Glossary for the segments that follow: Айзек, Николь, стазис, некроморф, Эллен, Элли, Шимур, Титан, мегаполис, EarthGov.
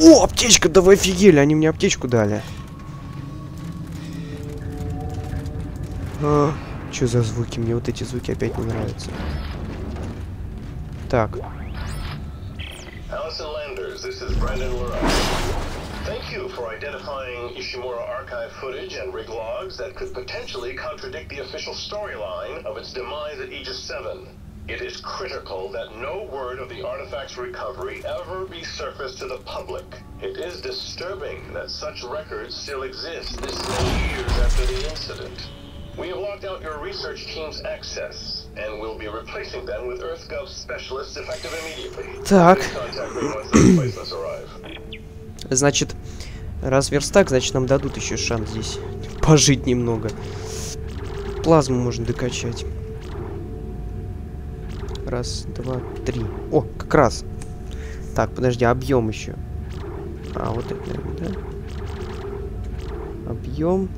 О, аптечка, да вы офигели, они мне аптечку дали. А, что за звуки? Мне вот эти звуки опять не нравятся. Так. It is critical that no word of the artifact's recovery ever be surfaced to the public. It is disturbing that such records still exist this many years after the incident. We have locked out your research team's access, and we'll be replacing them with EarthGov specialists effective immediately. Так. Значит, раз верстак, значит нам дадут еще шанс здесь пожить немного. Плазму можно докачать. Раз, два, три. О, как раз. Так, подожди, объем еще. А, вот это, наверное, да? Объем.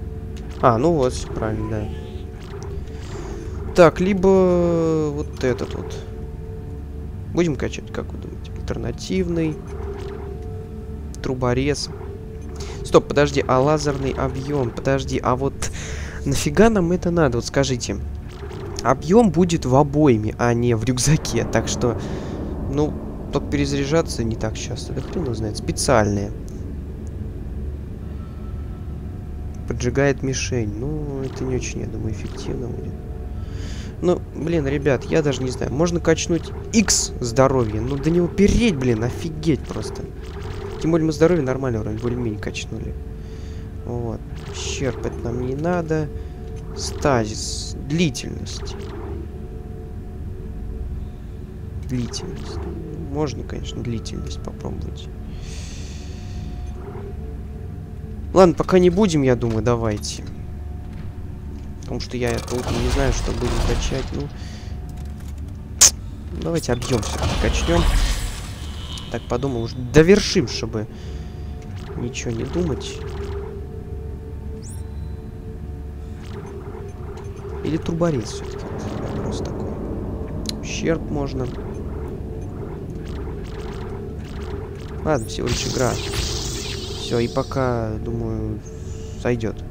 А, ну вот, правильно, да. Так, либо вот этот вот. Будем качать, как вы думаете? Альтернативный. Труборез. Стоп, подожди, а лазерный объем? Подожди, а вот нафига нам это надо? Вот скажите. Объем будет в обойме, а не в рюкзаке. Так что, ну, только перезаряжаться не так часто. Да хрен его знает. Специальные. Поджигает мишень. Ну, это не очень, я думаю, эффективно будет. Ну, блин, ребят, я даже не знаю. Можно качнуть X здоровье. Ну, до него переть, блин, офигеть просто. Тем более мы здоровье нормально вроде более-менее качнули. Вот. Черпать нам не надо. Стазис. Длительность. Длительность. Можно, конечно, длительность попробовать. Ладно, пока не будем, я думаю, давайте. Потому что я толком не знаю, что будем качать. Ну, давайте объем все-таки качнем. Так, подумал, уж довершим, чтобы ничего не думать. Или труборез все-таки. Вопрос такой. Ущерб можно. Ладно, всего лишь игра. Все, и пока, думаю, сойдет.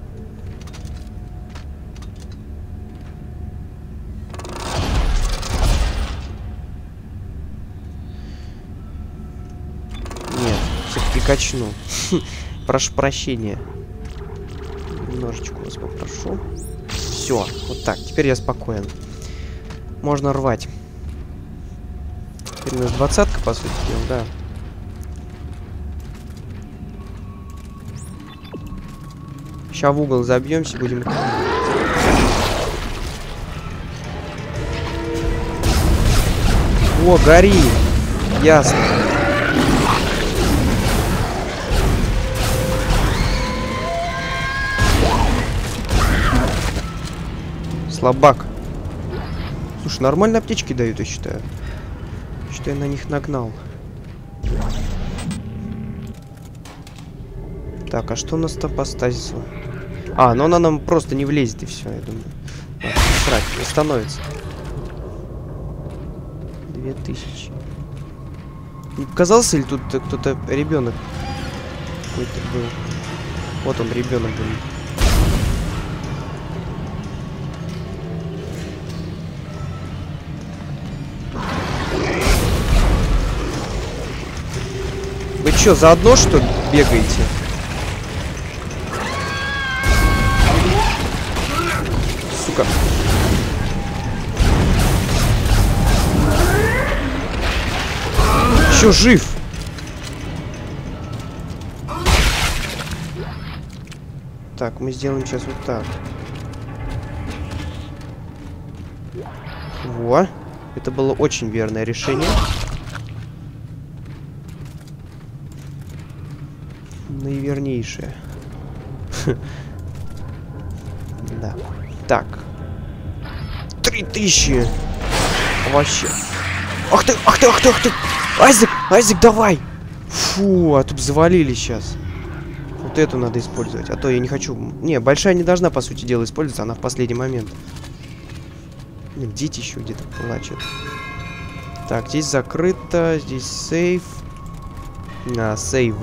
Нет, все-таки качну. Прошу прощения. Немножечко вас попрошу. Все, вот так, теперь я спокоен. Можно рвать. Теперь у нас 20-ка, по сути дела, да. Сейчас в угол забьемся, будем... О, гори! Ясно. Слабак. Слушай, нормально аптечки дают, я считаю. Что я на них нагнал. Так, а что у нас-то по стазису? А, ну она нам просто не влезет и все, я думаю. Ладно, срать, восстановится. 2000. Не показался ли тут кто-то ребенок? Какой-то был. Вот он, ребенок был. Вы чё, заодно, что ли, бегаете? Сука. Чё, жив? Так, мы сделаем сейчас вот так. Во. Это было очень верное решение. Наивернейшее. Да. Так. 3000. Вообще. Ах ты, ах ты, ах ты, ах ты. Айзек, Айзек, давай. Фу, а тут завалили сейчас. Вот эту надо использовать. А то я не хочу... Не, большая не должна, по сути дела, использоваться. Она в последний момент. Нет, дети еще где-то плачут. Так, здесь закрыто. Здесь сейф. сейв.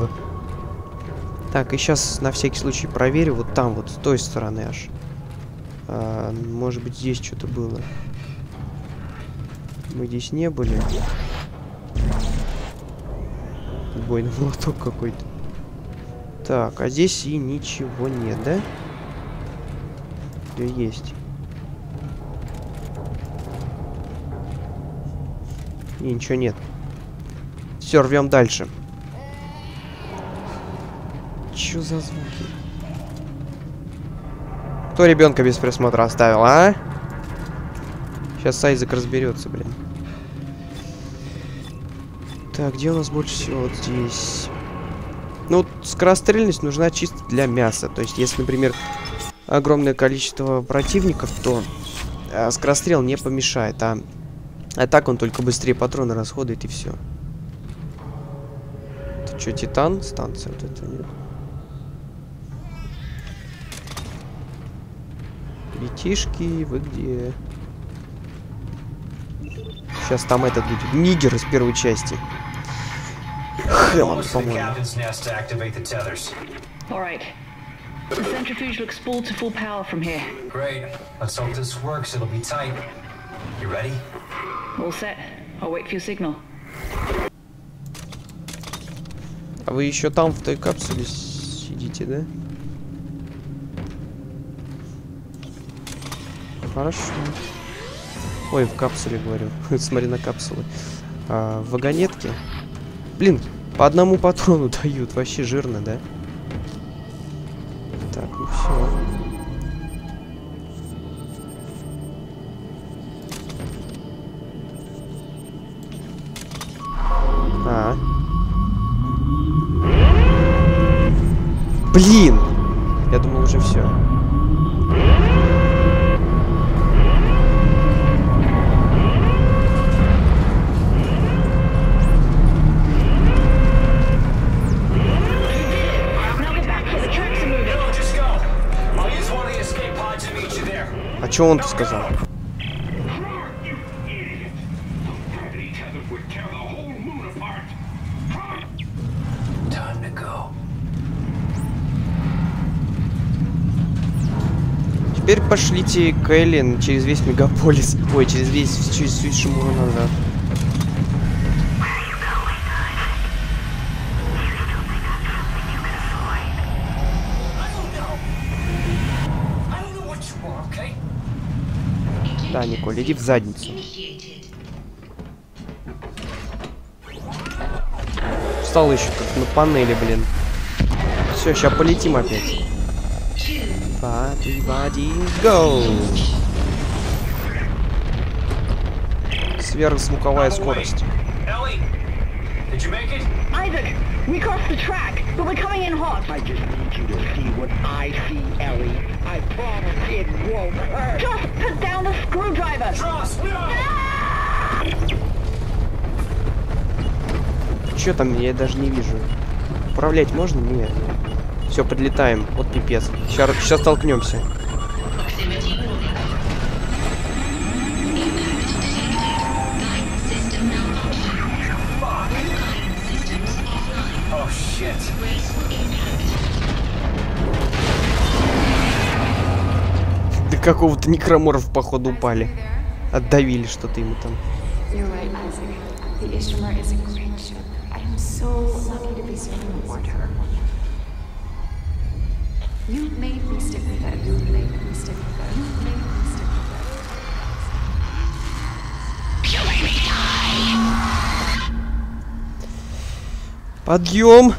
Так, и сейчас на всякий случай проверю. Вот там вот, с той стороны аж. Может быть, здесь что-то было. Мы здесь не были. Убойный молоток какой-то. Так, а здесь и ничего нет, да? Да есть. И ничего нет. Все, рвем дальше. Чё за звуки? Кто ребенка без присмотра оставил, а? Сейчас Айзек разберется, блин. Так, где у нас больше всего? Вот здесь. Ну, скорострельность нужна чисто для мяса. То есть, если, например, огромное количество противников, то скорострел не помешает, а так он только быстрее патроны расходует, и все. Это что, титан? Станция вот это нет. Детишки, вы где? Сейчас там этот будет нигер из первой части. Хелл, по-моему. А вы еще там в той капсуле сидите, да? Хорошо. Ой, в капсуле, говорю. Смотри на капсулы. В вагонетке. Блин, по одному патрону дают. Вообще жирно, да? Так, ну все. Блин! Я думал, уже все. Что он-то сказал? Теперь пошлите к Эллен через весь мегаполис. Ой, через весь Шимур назад. Да, Николь, иди в задницу. Встал еще как на панели, блин. Все, сейчас полетим опять. 2, 3, 2, 1, гоу! Сверхзвуковая скорость. Че там, я даже не вижу. Управлять можно? Нет. Все, подлетаем. Вот пипец. Сейчас столкнемся. Да какого-то некроморф, походу, упали. Отдавили что-то ему там. Подъем!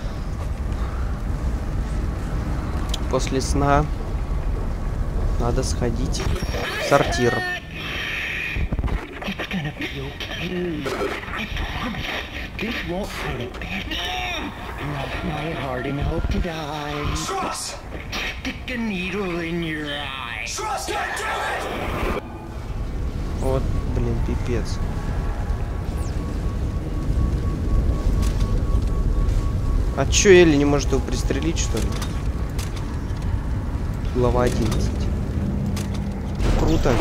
После сна надо сходить в сортир. Вот, блин, пипец. А чё, Элли не может его пристрелить, что ли? Глава 11. Круто.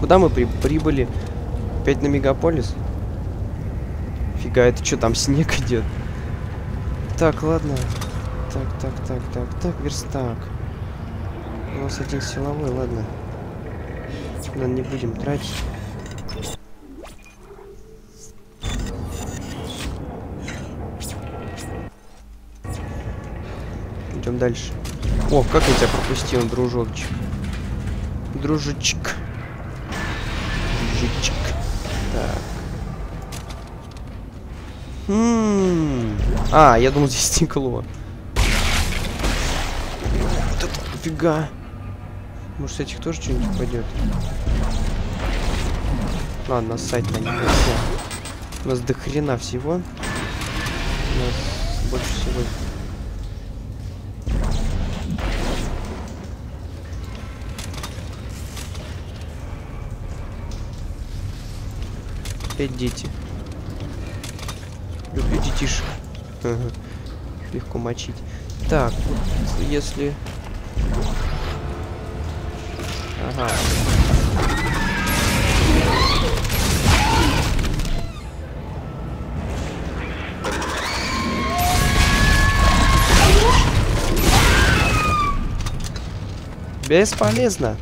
Куда мы прибыли? Опять на мегаполис? Фига, это что, там снег идет? Так, ладно. Так, верстак. У нас один силовой, ладно. Но не будем тратить. Идем дальше. О, как я тебя пропустил, дружочек. Дружочек. Так. А, я думал, здесь стекло. Фига. Может, с этих тоже что-нибудь пойдет? Ладно, сайт на них. У нас до хрена всего. У нас больше всего. Опять дети. Люблю детишек. Ага. Легко мочить. Так, вот, если... Ага. Бесполезно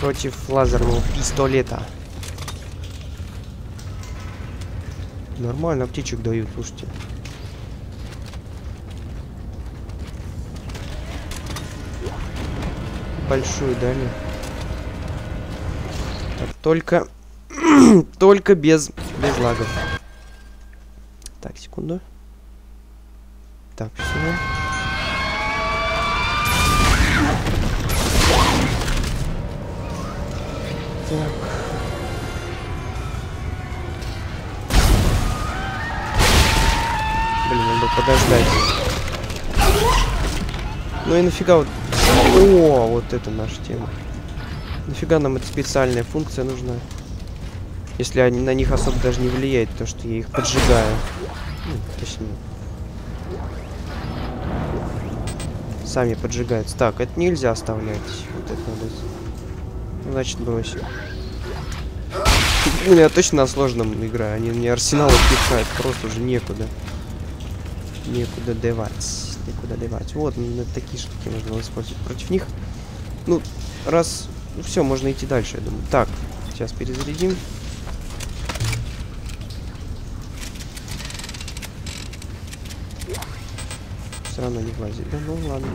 против лазерного пистолета. Нормально птичек дают, слушайте. Большую дали. Так, только... только без лагов. Так, секунду. Так, сюда. Так. Блин, надо подождать. Ну и нафига вот... О, вот это наша тема. Нафига нам эта специальная функция нужна? Если они, на них особо даже не влияет, то что я их поджигаю. Ну, точнее. Сами поджигаются. Так, это нельзя оставлять. Вот это надо. Значит, бросим. Ну, я точно на сложном играю. Они мне арсенал отпихают. Просто уже некуда. Некуда деваться. Куда девать. Вот, такие штуки можно использовать против них. Ну, раз... Ну, все, можно идти дальше, я думаю. Так, сейчас перезарядим. Все равно не влазит. Да, ну ладно.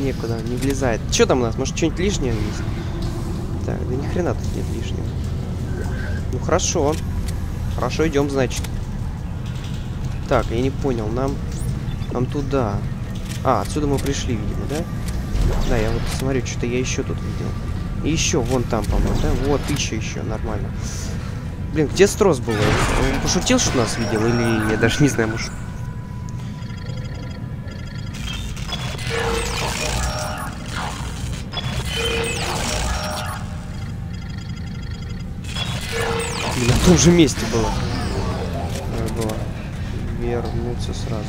Некуда, не влезает. Что там у нас? Может, что-нибудь лишнее есть? Так, да ни хрена тут нет лишнего. Ну хорошо. Хорошо, идем, значит. Так, я не понял, нам туда. А, отсюда мы пришли, видимо, да? Да, я вот смотрю, что-то я еще тут видел. И еще вон там, по-моему, да? Вот, еще, нормально. Блин, где Строс был? Он пошутил, что нас видел, или я даже не знаю, может. В том же месте было. Надо было вернуться сразу.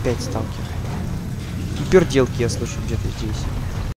Опять сталкер. Перделки я слышу где-то здесь.